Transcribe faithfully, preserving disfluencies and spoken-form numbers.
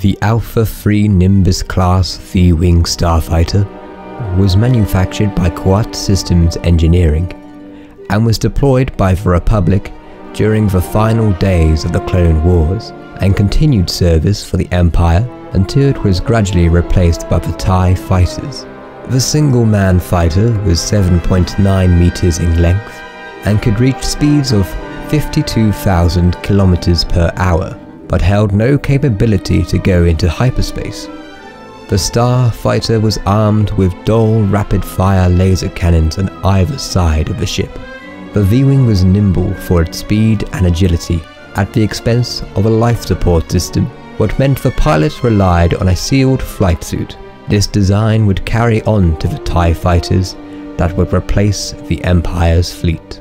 The Alpha three Nimbus class V wing starfighter was manufactured by Kuat Systems Engineering and was deployed by the Republic during the final days of the Clone Wars and continued service for the Empire until it was gradually replaced by the TIE fighters. The single-man fighter was seven point nine meters in length and could reach speeds of fifty-two thousand kilometers per hour, but held no capability to go into hyperspace. The starfighter was armed with dual rapid-fire laser cannons on either side of the ship. The V wing was nimble for its speed and agility, at the expense of a life support system, what meant the pilots relied on a sealed flight suit. This design would carry on to the TIE fighters that would replace the Empire's fleet.